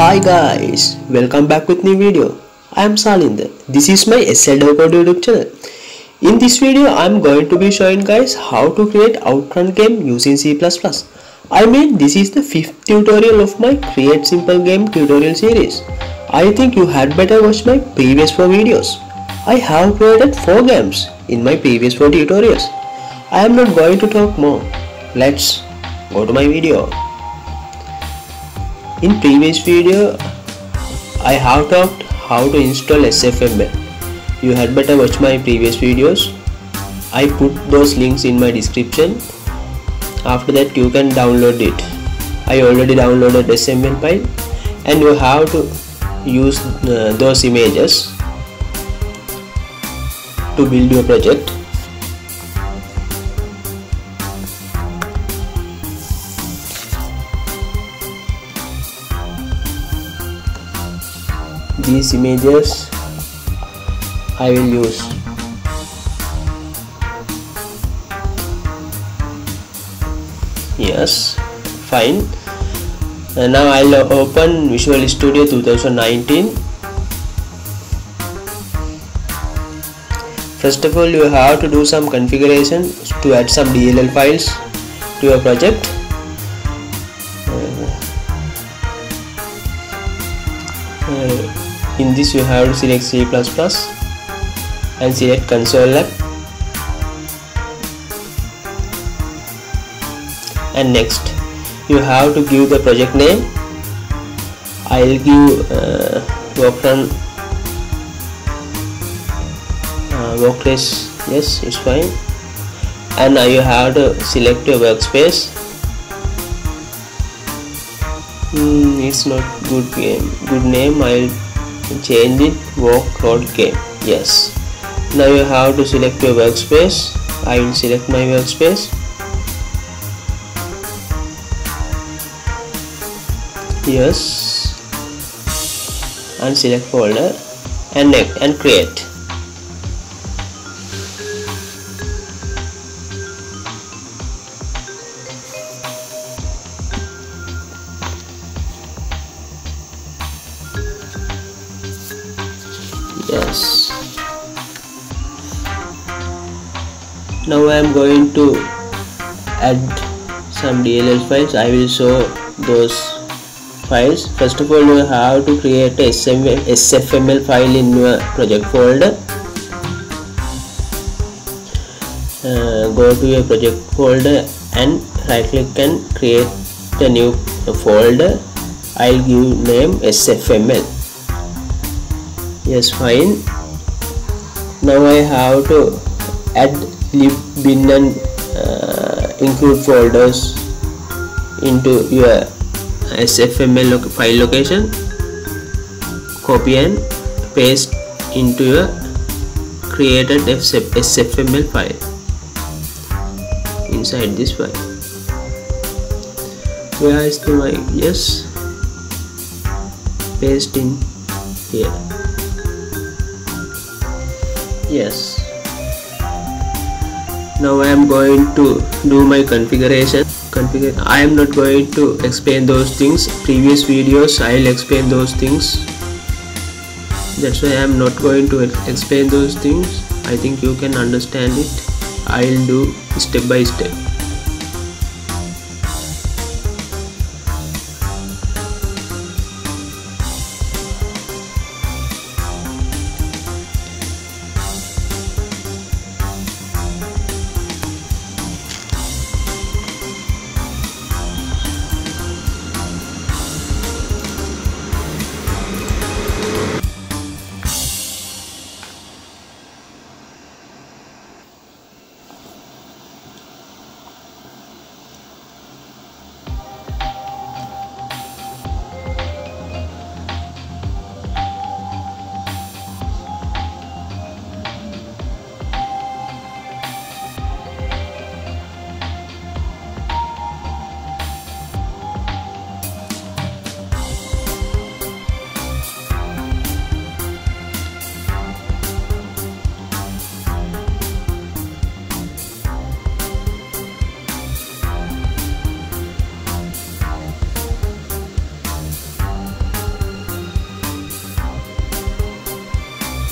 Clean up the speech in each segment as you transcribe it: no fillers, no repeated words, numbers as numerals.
Hi guys, welcome back with new video. I am Salinda. This is my SL DevCode YouTube channel. In this video, I am going to be showing guys how to create OutRun game using C++. I mean, this is the 5th tutorial of my Create Simple Game tutorial series. I think you had better watch my previous 4 videos. I have created 4 games in my previous 4 tutorials. I am not going to talk more. Let's go to my video. In previous video, I have talked how to install SFML. You had better watch my previous videos. I put those links in my description. After that, you can download it. I already downloaded SML file, and you have to use those images to build your project. These images I will use. Yes, fine. And now I'll open Visual Studio 2019. First of all, you have to do some configuration to add some DLL files to your project. In this, you have to select C++ and select console app, and next you have to give the project name. I'll give workplace, yes, it's fine. And now you have to select your workspace. It's not good name. I'll change it, walk road game. Yes, now you have to select your workspace. I will select my workspace. Yes, and select folder and next and create. Yes. Now I am going to add some DLL files. I will show those files. First of all, you have to create a SFML file in your project folder. Go to your project folder and right click and create a new folder. I'll give name SFML. Yes, fine. Now I have to add lib/bin and include folders into your SFML file location. Copy and paste into your created SFML file inside this file. Where is the mic? Yes, paste in here. Yes, now I am going to do my configuration. I am not going to explain those things. Previous videos I will explain those things. That's why I am not going to explain those things. I think you can understand it. I will do step by step.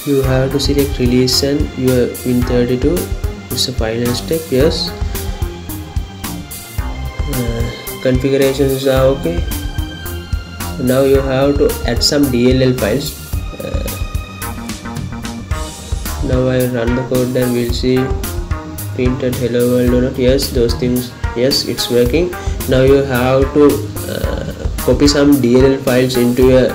you have to select release and you are win32. It's a final step. Yes, configurations are okay. Now you have to add some DLL files. Now I run the code and we'll see printed hello world or not. Yes, those things. Yes, it's working. Now you have to copy some DLL files into your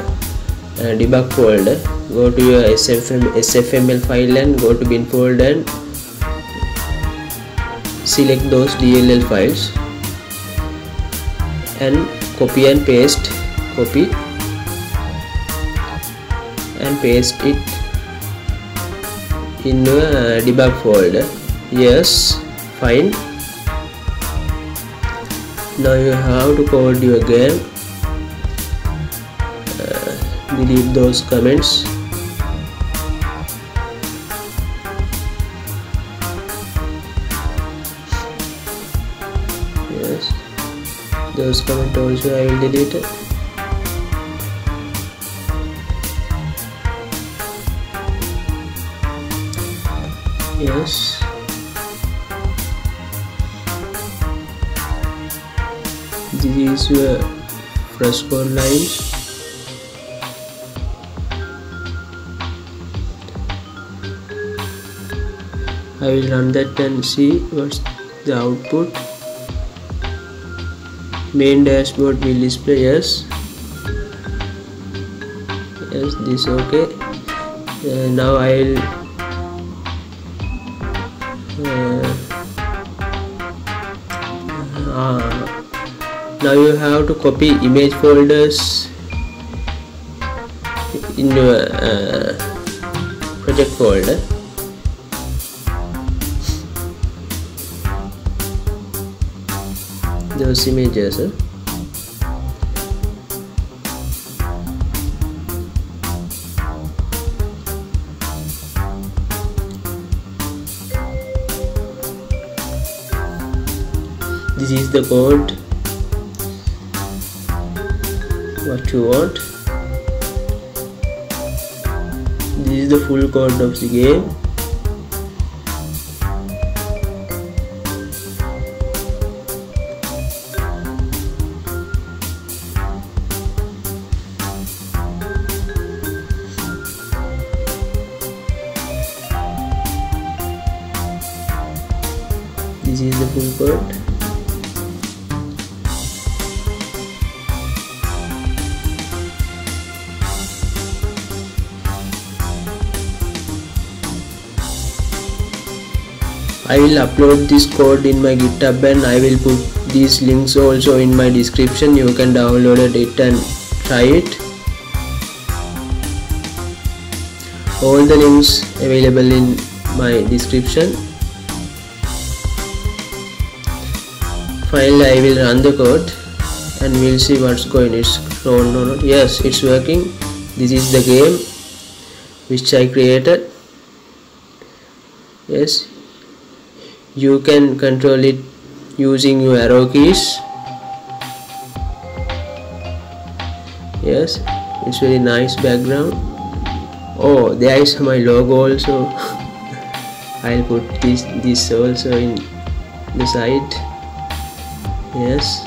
debug folder. Go to your SFML file and go to bin folder and select those DLL files and copy and paste. Copy and paste it in a debug folder. Yes, fine. Now you have to code your game. Delete those comments. Yes, those comments also I will delete it. Yes. These were first four lines. I will run that and see what's the output. Main dashboard will display. Yes. Yes, this okay. Now I'll now you have to copy image folders in your project folder. Those images. This is the code what you want. This is the full code of the game. This is the full code. I will upload this code in my GitHub and I will put these links also in my description. You can download it and try it. All the links available in my description. Finally, I will run the code and we'll see what's going. It's run or not. Yes, it's working. This is the game which I created. Yes. You can control it using your arrow keys. Yes, it's very nice background. Oh, there is my logo also. I'll put this also in the side. Yes,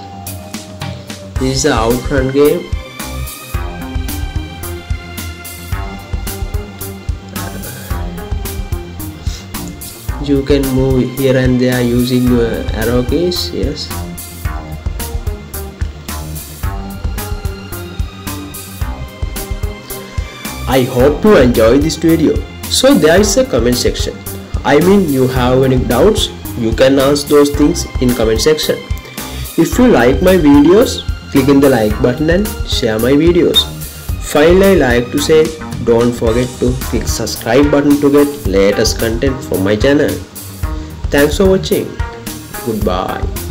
this is the OutRun game. You can move here and there using your arrow keys. Yes. I hope you enjoyed this video. So there is a comment section. I mean, you have any doubts, you can ask those things in comment section. If you like my videos, click in the like button and share my videos. Finally, I like to say, don't forget to click subscribe button to get latest content from my channel. Thanks for watching. Goodbye.